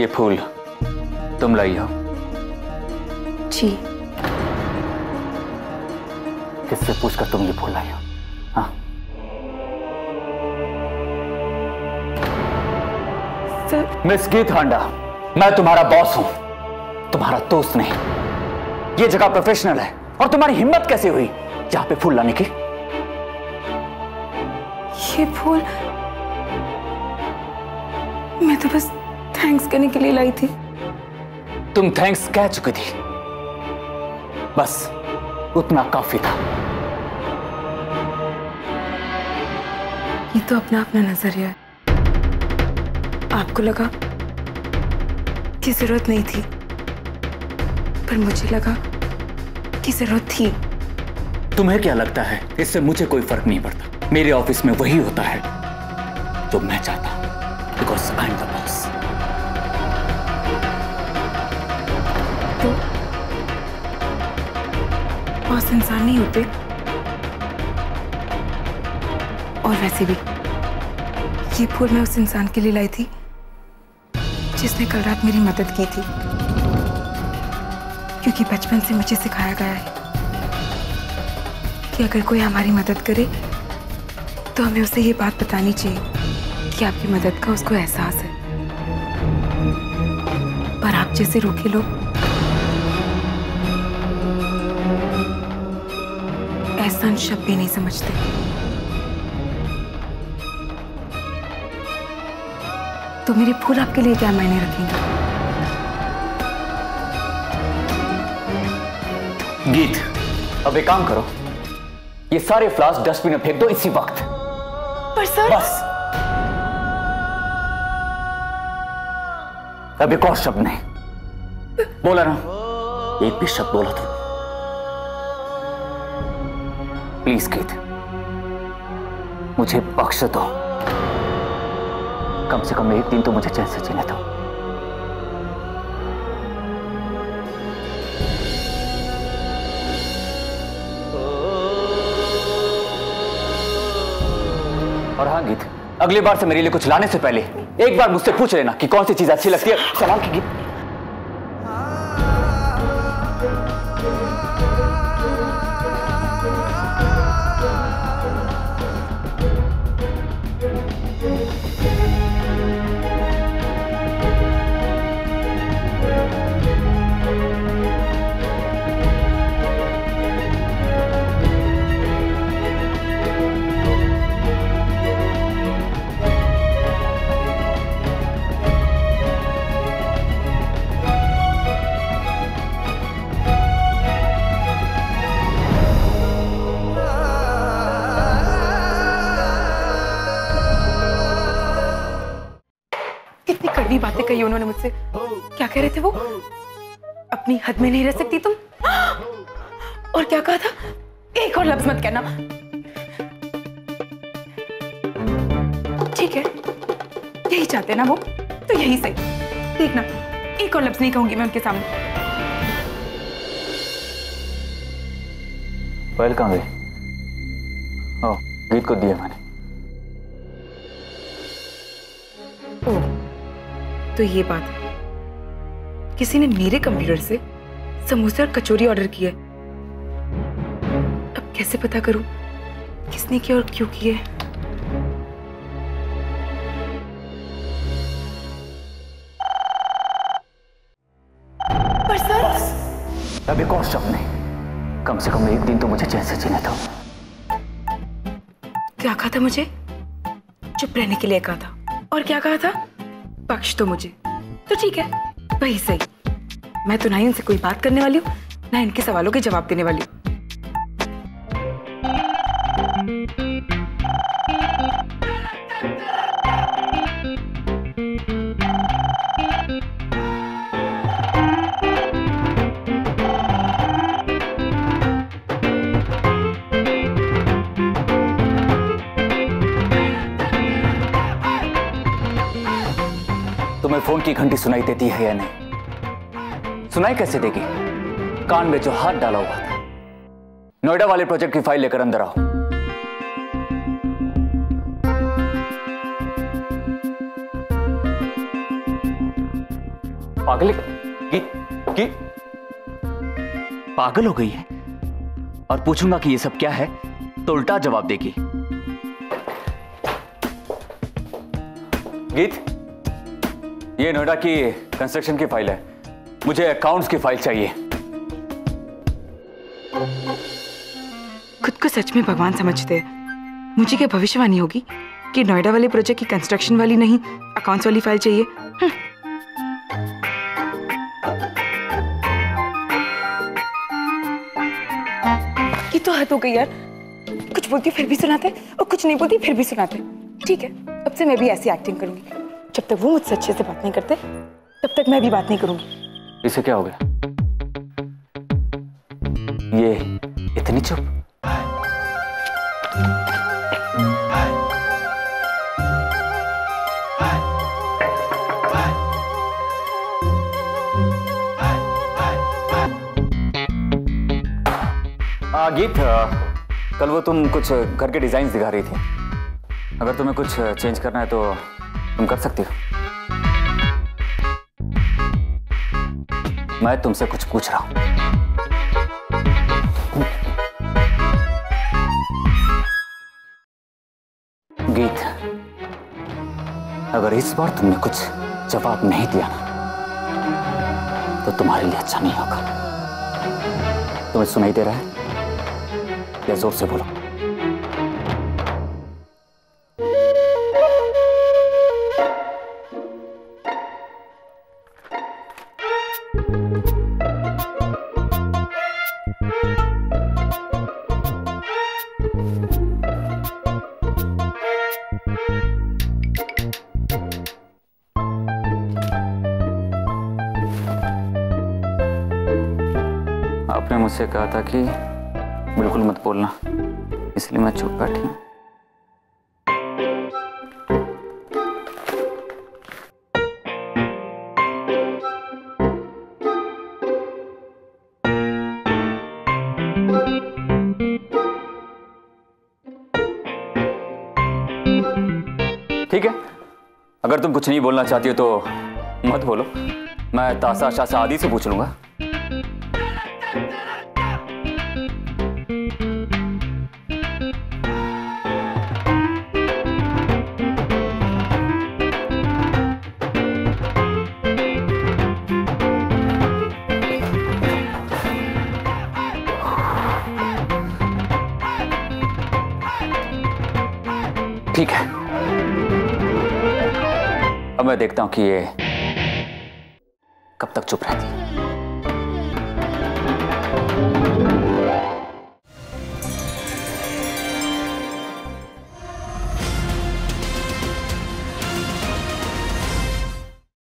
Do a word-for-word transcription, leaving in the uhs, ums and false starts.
ये फूल तुम लाई हो। जी। किससे पूछकर तुम ये फूल लाई हो? हाँ। सर। मिस गीत हांडा, मैं तुम्हारा बॉस हूं, तुम्हारा दोस्त नहीं। ये जगह प्रोफेशनल है और तुम्हारी हिम्मत कैसे हुई यहाँ पे फूल लाने की? ये फूल मैं तो बस थैंक्स करने के लिए लाई थी। तुम थैंक्स कह चुकी थी, बस उतना काफी था। ये तो अपना अपना नजरिया है। आपको लगा कि जरूरत नहीं थी, पर मुझे लगा की जरूरत थी। तुम्हें क्या लगता है? इससे मुझे कोई फर्क नहीं पड़ता। मेरे ऑफिस में वही होता है जो मैं चाहता हूं, because I am the boss. तो बॉस इंसान नहीं होते, और वैसे भी ये फूल मैं उस इंसान के लिए लाई थी जिसने कल रात मेरी मदद की थी, क्योंकि बचपन से मुझे सिखाया गया है कि अगर कोई हमारी मदद करे तो हमें उसे ये बात बतानी चाहिए कि आपकी मदद का उसको एहसास है। पर आप जैसे रूखे लोग एहसान शब्द भी नहीं समझते। तो मेरे फूल आपके लिए क्या मायने रखेंगे? गीत, अब एक काम करो, ये सारे फ्लावर्स डस्टबिन में फेंक दो इसी वक्त। पर सर। बस, अब एक और शब्द नहीं बोला ना, एक भी शब्द बोला था। प्लीज गीत, मुझे बख्श दो, कम से कम एक दिन तो मुझे चैन से जीने दो। और हाँ गीत, अगली बार से मेरे लिए कुछ लाने से पहले एक बार मुझसे पूछ लेना कि कौन सी चीज अच्छी लगती है। सलाम की गीत। कड़वी बातें कही उन्होंने मुझसे। क्या कह रहे थे वो? अपनी हद में नहीं रह सकती तुम। और क्या कहा था? एक और लफ्ज मत कहना। ठीक है, यही चाहते ना वो, तो यही सही। देखना, एक और लफ्ज नहीं कहूंगी मैं उनके सामने। फाइल कहां गई? ओ, गीत को दिया मैंने। तो ये बात है, किसी ने मेरे कंप्यूटर से समोसे और कचौरी ऑर्डर किए। अब कैसे पता करूं किसने किया और क्यों किए? पर सर। अब एक और शब्द नहीं, कम से कम एक दिन तो मुझे चैन से जीने दो। क्या कहा था मुझे? चुप रहने के लिए कहा था। और क्या कहा था? पक्ष तो मुझे। तो ठीक है, वही सही। मैं तो ना ही इनसे कोई बात करने वाली हूँ, ना इनके सवालों के जवाब देने वाली हूँ। तुम्हें फोन की घंटी सुनाई देती है या नहीं? सुनाई कैसे देगी? कान में जो हाथ डाला हुआ था। नोएडा वाले प्रोजेक्ट की फाइल लेकर अंदर आओ। पागल गी, गी, पागल हो गई है। और पूछूंगा कि ये सब क्या है तो उल्टा जवाब देगी। गीत, ये नोएडा की कंस्ट्रक्शन की फाइल है, मुझे अकाउंट्स की फाइल चाहिए। खुद को सच में भगवान समझते हैं। मुझे क्या भविष्यवाणी होगी कि नोएडा वाले प्रोजेक्ट की कंस्ट्रक्शन वाली नहीं, अकाउंट्स वाली फाइल चाहिए। ये तो हद हो गई यार, कुछ बोलती फिर भी सुनाते और कुछ नहीं बोलती फिर भी सुनाते। ठीक है, अब से मैं भी ऐसी एक्टिंग करूंगी। जब तक वो मुझसे अच्छे से बात नहीं करते तब तक मैं भी बात नहीं करूंगी। इसे क्या हो गया, ये इतनी चुप? गीत, कल वो तुम कुछ घर के डिजाइन्स दिखा रही थी, अगर तुम्हें कुछ चेंज करना है तो तुम कर सकती हो। मैं तुमसे कुछ पूछ रहा हूं। गीत, अगर इस बार तुमने कुछ जवाब नहीं दिया ना तो तुम्हारे लिए अच्छा नहीं होगा। तुम्हें सुनाई दे रहा है? जोर से बोलो। आपने मुझसे कहा था कि बिल्कुल मत बोलना, इसलिए मैं चुप बैठी हूं। ठीक है, अगर तुम कुछ नहीं बोलना चाहती हो तो मत बोलो, मैं ताशा शाशा आदि से पूछ लूंगा। ठीक है, अब मैं देखता हूं कि ये कब तक चुप रहती है।